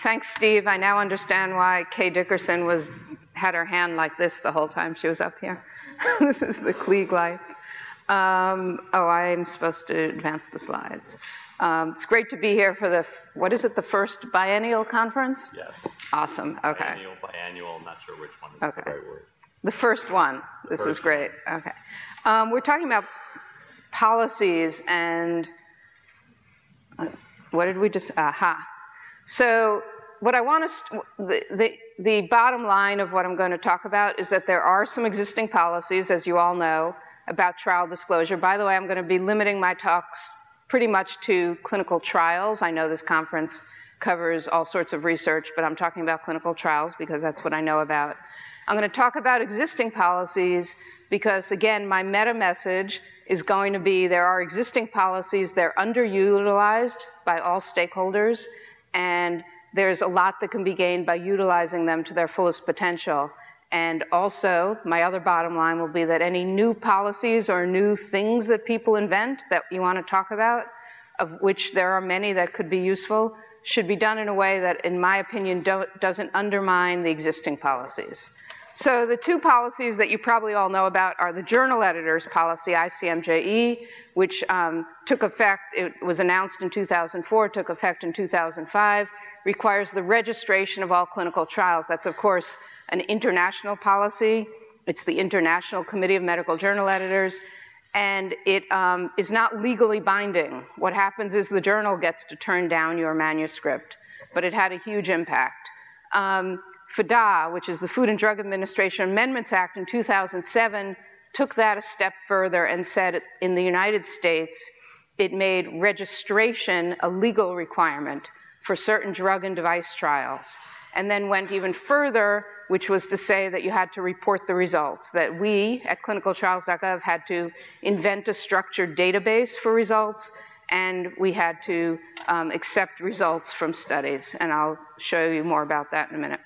Thanks, Steve. I now understand why Kay Dickerson had her hand like this the whole time she was up here. This is the Klieg lights. Oh, I'm supposed to advance the slides. It's great to be here for the, what is it, the first biennial conference? Yes. Awesome, okay. Biennial, I'm not sure which one is the right word. The first one, this is great, okay. We're talking about policies and, what did we just, So what I want to, the bottom line of what I'm going to talk about is that there are some existing policies, as you all know, about trial disclosure. By the way, I'm going to be limiting my talks pretty much to clinical trials. I know this conference covers all sorts of research, but I'm talking about clinical trials because that's what I know about. I'm going to talk about existing policies because, again, my meta message is going to be there are existing policies, they're underutilized by all stakeholders, and there's a lot that can be gained by utilizing them to their fullest potential. And also, my other bottom line will be that any new policies or new things that people invent that you want to talk about, of which there are many that could be useful, should be done in a way that, in my opinion, doesn't undermine the existing policies. So the two policies that you probably all know about are the journal editor's policy, ICMJE, which took effect, it was announced in 2004, took effect in 2005, requires the registration of all clinical trials. That's, of course, an international policy. It's the International Committee of Medical Journal Editors, and it is not legally binding. What happens is the journal gets to turn down your manuscript, but it had a huge impact. FDA, which is the Food and Drug Administration Amendments Act in 2007, took that a step further and said in the United States, it made registration a legal requirement for certain drug and device trials, and then went even further, which was to say that you had to report the results, that we at ClinicalTrials.gov had to invent a structured database for results, and we had to accept results from studies, and I'll show you more about that in a minute.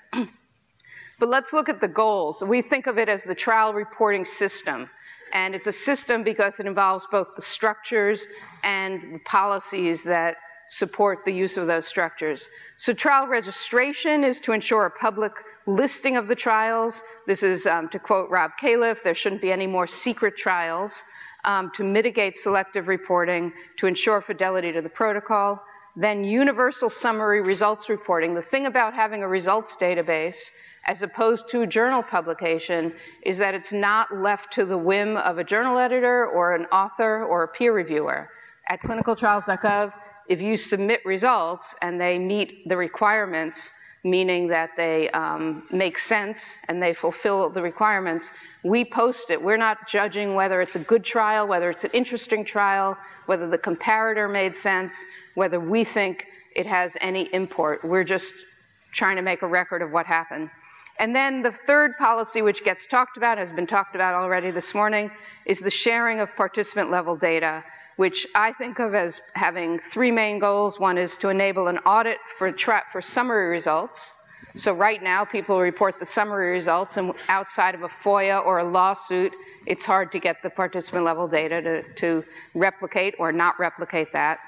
But let's look at the goals. We think of it as the trial reporting system, and it's a system because it involves both the structures and the policies that support the use of those structures. So trial registration is to ensure a public listing of the trials. This is, to quote Rob Califf, there shouldn't be any more secret trials, to mitigate selective reporting, to ensure fidelity to the protocol. Then universal summary results reporting. The thing about having a results database as opposed to a journal publication is that it's not left to the whim of a journal editor or an author or a peer reviewer. At clinicaltrials.gov, if you submit results and they meet the requirements, meaning that they make sense and they fulfill the requirements, we post it. We're not judging whether it's a good trial, whether it's an interesting trial, whether the comparator made sense, whether we think it has any import. We're just trying to make a record of what happened. And then the third policy, which gets talked about, has been talked about already this morning, is the sharing of participant-level data, which I think of as having three main goals. One is to enable an audit for summary results. So right now, people report the summary results, and outside of a FOIA or a lawsuit, it's hard to get the participant-level data to replicate or not replicate that,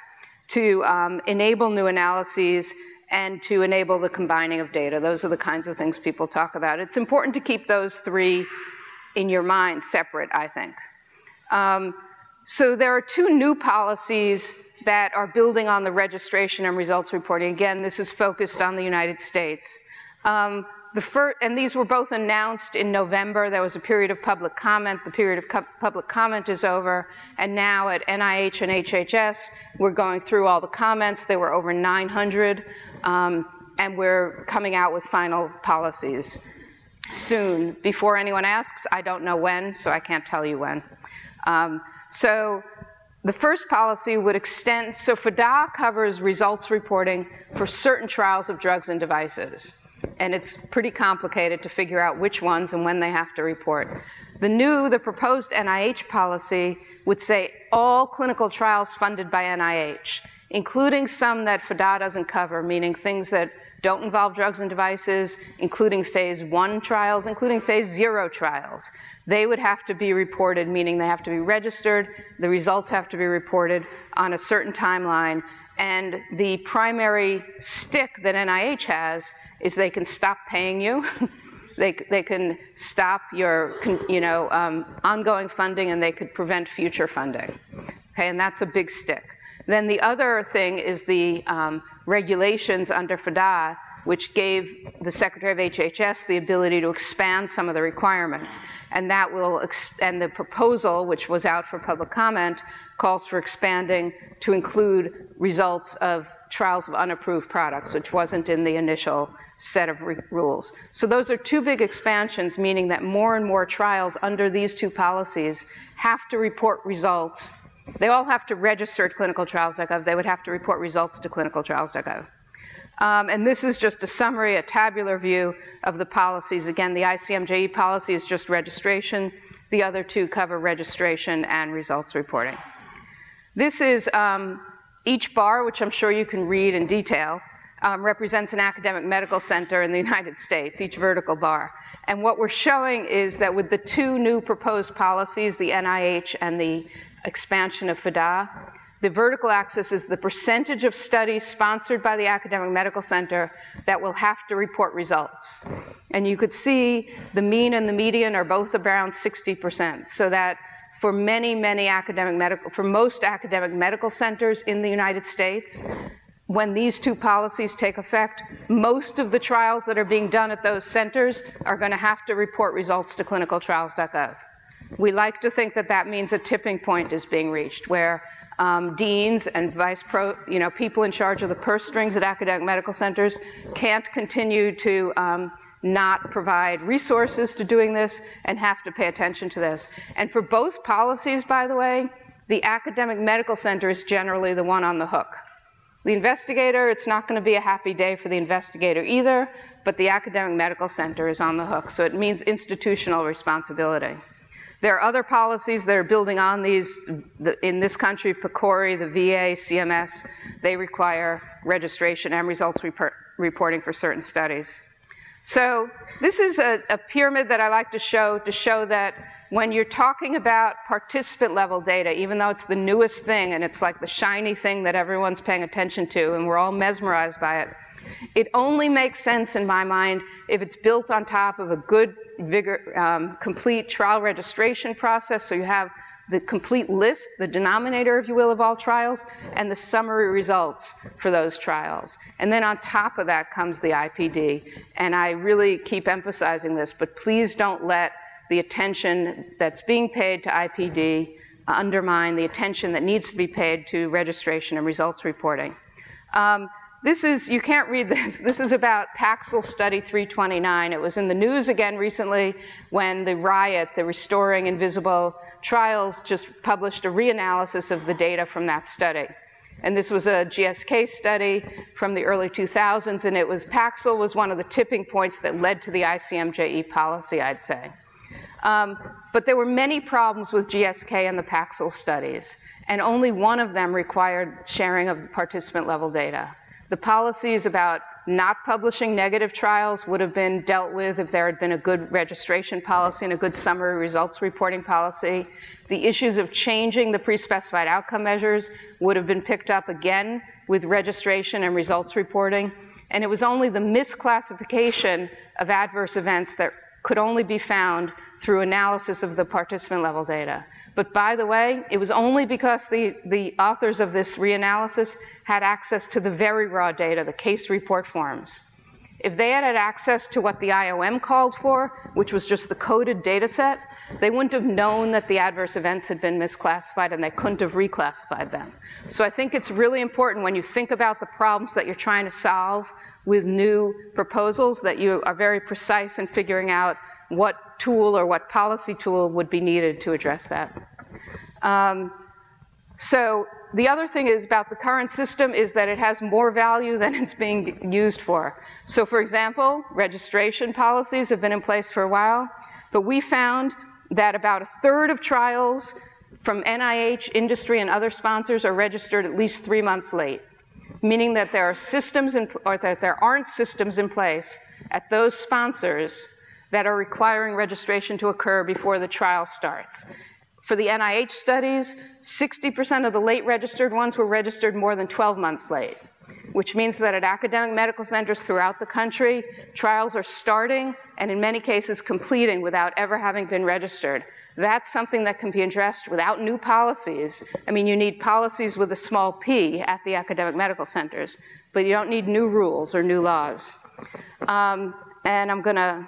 to enable new analyses, and to enable the combining of data. Those are the kinds of things people talk about. It's important to keep those three in your mind separate, I think. So there are two new policies that are building on the registration and results reporting. Again, this is focused on the United States. And these were both announced in November. There was a period of public comment. The period of public comment is over. And now at NIH and HHS, we're going through all the comments. There were over 900. And we're coming out with final policies soon. Before anyone asks, I don't know when, so I can't tell you when. So the first policy would extend, so FDA covers results reporting for certain trials of drugs and devices. And it's pretty complicated to figure out which ones and when they have to report. The proposed NIH policy would say all clinical trials funded by NIH, including some that FDA doesn't cover, meaning things that don't involve drugs and devices, including phase 1 trials, including phase 0 trials. They would have to be reported, meaning they have to be registered, the results have to be reported on a certain timeline, And the primary stick that NIH has is they can stop paying you. They can stop your ongoing funding, and they could prevent future funding. Okay, and that's a big stick. Then the other thing is the regulations under FDA, which gave the Secretary of HHS the ability to expand some of the requirements. And that will, and the proposal, which was out for public comment, calls for expanding to include results of trials of unapproved products, which wasn't in the initial set of rules. So those are two big expansions, meaning that more and more trials under these two policies have to report results. They all have to register at ClinicalTrials.gov. They would have to report results to ClinicalTrials.gov. And this is just a summary, a tabular view of the policies. Again, the ICMJE policy is just registration. The other two cover registration and results reporting. This is each bar, which I'm sure you can read in detail, represents an academic medical center in the United States, each vertical bar. And what we're showing is that with the two new proposed policies, the NIH and the expansion of FDA, the vertical axis is the percentage of studies sponsored by the academic medical center that will have to report results. And you could see the mean and the median are both around 60%. So that for most academic medical centers in the United States, when these two policies take effect, most of the trials that are being done at those centers are going to have to report results to clinicaltrials.gov. We like to think that that means a tipping point is being reached, where deans and people in charge of the purse strings at academic medical centers can't continue to not provide resources to doing this and have to pay attention to this. And for both policies, by the way, the academic medical center is generally the one on the hook. The investigator, it's not going to be a happy day for the investigator either, but the academic medical center is on the hook, so it means institutional responsibility. There are other policies that are building on these. In this country, PCORI, the VA, CMS, they require registration and results reporting for certain studies. So this is a pyramid that I like to show that when you're talking about participant-level data, even though it's the newest thing and it's like the shiny thing that everyone's paying attention to and we're all mesmerized by it, it only makes sense in my mind if it's built on top of a good, complete trial registration process, so you have the complete list, the denominator, if you will, of all trials, and the summary results for those trials. And then on top of that comes the IPD. And I really keep emphasizing this, but please don't let the attention that's being paid to IPD undermine the attention that needs to be paid to registration and results reporting. This is, you can't read this. This is about Paxil Study 329. It was in the news again recently when the RIAT, the Restoring Invisible Trials, just published a reanalysis of the data from that study. And this was a GSK study from the early 2000s, and it was Paxil was one of the tipping points that led to the ICMJE policy, I'd say. But there were many problems with GSK and the Paxil studies, and only one of them required sharing of participant-level data. The policies about not publishing negative trials would have been dealt with if there had been a good registration policy and a good summary results reporting policy. The issues of changing the pre-specified outcome measures would have been picked up again with registration and results reporting. And it was only the misclassification of adverse events that could only be found through analysis of the participant-level data. But by the way, it was only because the authors of this reanalysis had access to the very raw data, the case report forms. If they had had access to what the IOM called for, which was just the coded data set, they wouldn't have known that the adverse events had been misclassified, and they couldn't have reclassified them. So I think it's really important when you think about the problems that you're trying to solve with new proposals that you are very precise in figuring out what tool or what policy tool would be needed to address that. So the other thing is about the current system is that it has more value than it's being used for. So for example, registration policies have been in place for a while, but we found that about a third of trials from NIH, industry, and other sponsors are registered at least 3 months late, meaning that there are systems or that there aren't systems in place at those sponsors that are requiring registration to occur before the trial starts. For the NIH studies, 60% of the late registered ones were registered more than 12 months late, which means that at academic medical centers throughout the country, trials are starting and in many cases completing without ever having been registered. That's something that can be addressed without new policies. I mean, you need policies with a small p at the academic medical centers, but you don't need new rules or new laws. And I'm gonna,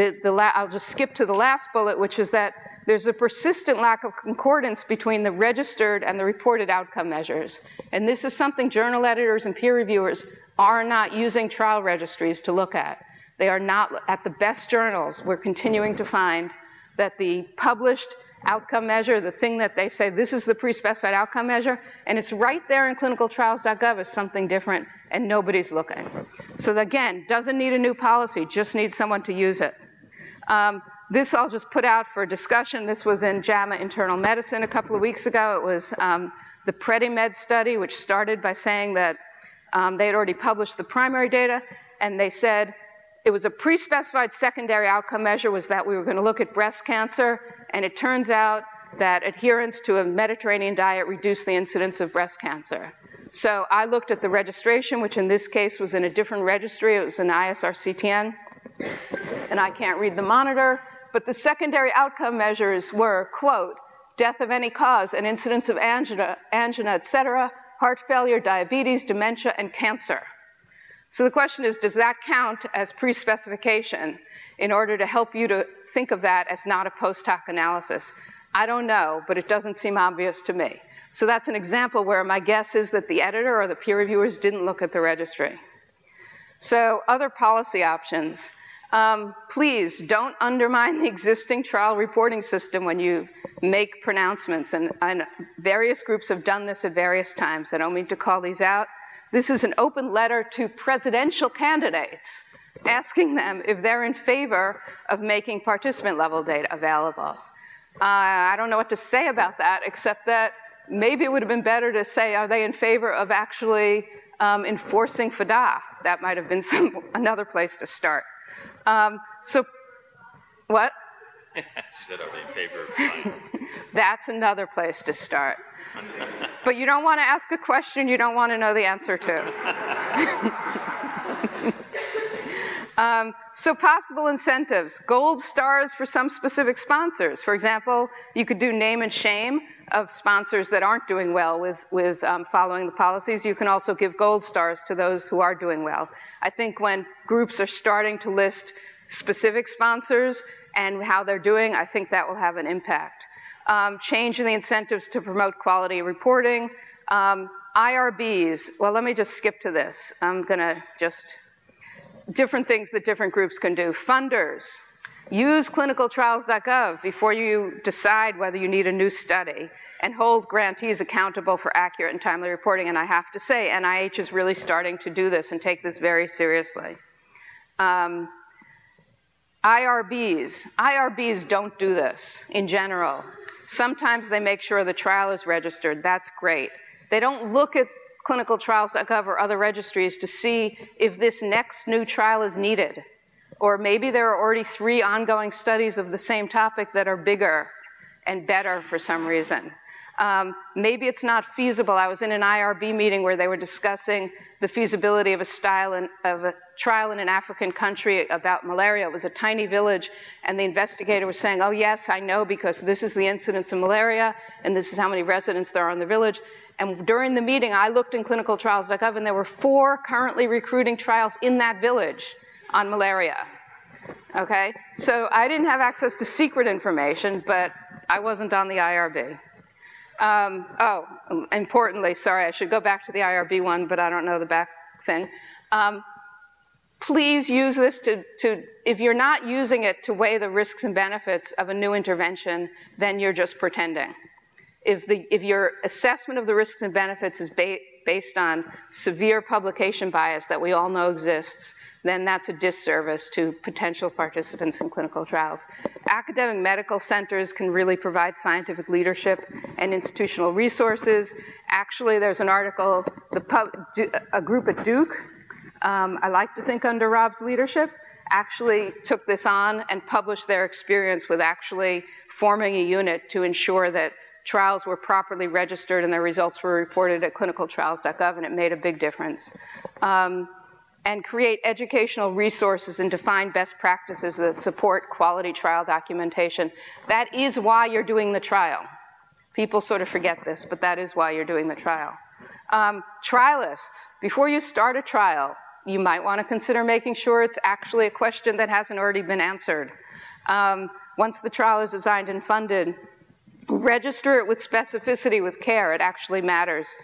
I'll just skip to the last bullet, which is that there's a persistent lack of concordance between the registered and the reported outcome measures. And this is something journal editors and peer reviewers are not using trial registries to look at. They are not, at the best journals, we're continuing to find that the published outcome measure, the thing that they say, this is the pre-specified outcome measure, and it's right there in clinicaltrials.gov is something different, and nobody's looking. So again, doesn't need a new policy, just needs someone to use it. This I'll just put out for discussion. This was in JAMA Internal Medicine a couple of weeks ago. It was the PREDIMED study, which started by saying that they had already published the primary data, and they said it was a pre-specified secondary outcome measure was that we were going to look at breast cancer, and it turns out that adherence to a Mediterranean diet reduced the incidence of breast cancer. So I looked at the registration, which in this case was in a different registry. It was an ISRCTN, and I can't read the monitor. But the secondary outcome measures were, quote, death of any cause, an incidence of angina, et cetera, heart failure, diabetes, dementia, and cancer. So the question is, does that count as pre-specification in order to help you to think of that as not a post hoc analysis? I don't know, but it doesn't seem obvious to me. So that's an example where my guess is that the editor or the peer reviewers didn't look at the registry. So other policy options. Please don't undermine the existing trial reporting system when you make pronouncements, and various groups have done this at various times. I don't mean to call these out. This is an open letter to presidential candidates asking them if they're in favor of making participant-level data available. I don't know what to say about that, except that maybe it would have been better to say, are they in favor of actually enforcing FDA? That might have been another place to start. So, what? She said, are they in favor of science? That's another place to start. But you don't want to ask a question you don't want to know the answer to. So possible incentives. Gold stars for some specific sponsors. For example, you could do name and shame of sponsors that aren't doing well with following the policies. You can also give gold stars to those who are doing well. I think when groups are starting to list specific sponsors and how they're doing, I think that will have an impact. Change in the incentives to promote quality reporting. IRBs, well, let me just skip to this. I'm gonna just, different things that different groups can do. Funders, use clinicaltrials.gov before you decide whether you need a new study, and hold grantees accountable for accurate and timely reporting. And I have to say, NIH is really starting to do this and take this very seriously. IRBs don't do this in general. Sometimes they make sure the trial is registered. That's great. They don't look at clinicaltrials.gov or other registries to see if this next new trial is needed. Or maybe there are already 3 ongoing studies of the same topic that are bigger and better for some reason. Maybe it's not feasible. I was in an IRB meeting where they were discussing the feasibility of a trial in an African country about malaria. It was a tiny village, and the investigator was saying, oh yes, I know, because this is the incidence of malaria, and this is how many residents there are in the village. And during the meeting, I looked in clinicaltrials.gov, and there were 4 currently recruiting trials in that village on malaria, okay? So I didn't have access to secret information, but I wasn't on the IRB. Importantly, sorry, I should go back to the IRB one, but I don't know the back thing. Please use this to, if you're not using it to weigh the risks and benefits of a new intervention, then you're just pretending. If your assessment of the risks and benefits is based on severe publication bias that we all know exists, then that's a disservice to potential participants in clinical trials. Academic medical centers can really provide scientific leadership and institutional resources. Actually, there's an article, a group at Duke, I like to think under Rob's leadership, actually took this on and published their experience with actually forming a unit to ensure that trials were properly registered and their results were reported at clinicaltrials.gov, and it made a big difference. And create educational resources and define best practices that support quality trial documentation. That is why you're doing the trial. People sort of forget this, but that is why you're doing the trial. Trialists, before you start a trial, you might want to consider making sure it's actually a question that hasn't already been answered. Once the trial is designed and funded, register it with specificity, with care. It actually matters.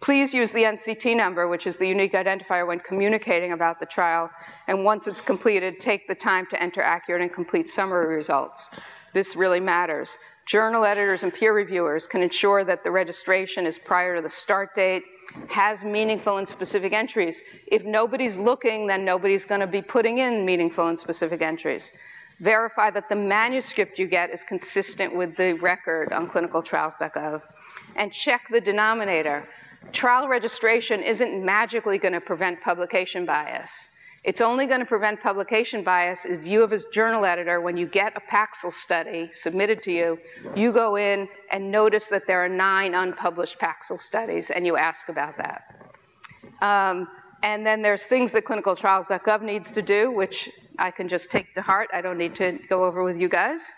Please use the NCT number, which is the unique identifier when communicating about the trial, and once it's completed, take the time to enter accurate and complete summary results. This really matters. Journal editors and peer reviewers can ensure that the registration is prior to the start date, has meaningful and specific entries. If nobody's looking, then nobody's going to be putting in meaningful and specific entries. Verify that the manuscript you get is consistent with the record on clinicaltrials.gov, and check the denominator. Trial registration isn't magically going to prevent publication bias. It's only going to prevent publication bias if you, as a journal editor, when you get a Paxil study submitted to you, you go in and notice that there are 9 unpublished Paxil studies, and you ask about that. And then there's things that clinicaltrials.gov needs to do, which I can just take to heart. I don't need to go over with you guys.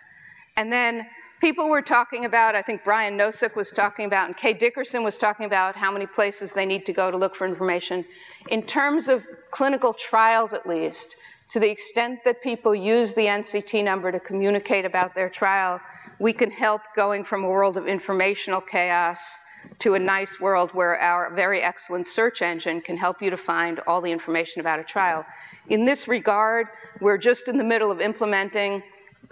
And then people were talking about, I think Brian Nosek was talking about, and Kay Dickerson was talking about how many places they need to go to look for information. In terms of clinical trials, at least, to the extent that people use the NCT number to communicate about their trial, we can help going from a world of informational chaos to a nice world where our very excellent search engine can help you to find all the information about a trial. In this regard, we're just in the middle of implementing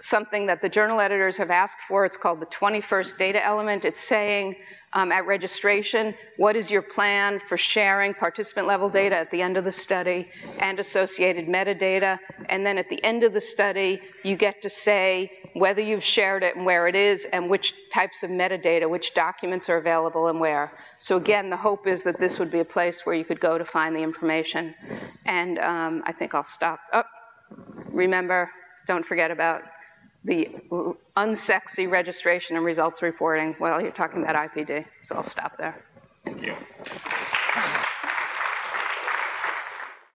something that the journal editors have asked for. It's called the 21st data element. It's saying at registration, what is your plan for sharing participant level data at the end of the study and associated metadata? And then at the end of the study, you get to say whether you've shared it and where it is and which types of metadata, which documents are available and where. So again, the hope is that this would be a place where you could go to find the information. And I think I'll stop. Oh, remember, don't forget about the unsexy registration and results reporting while you're talking about IPD. So I'll stop there. Thank you.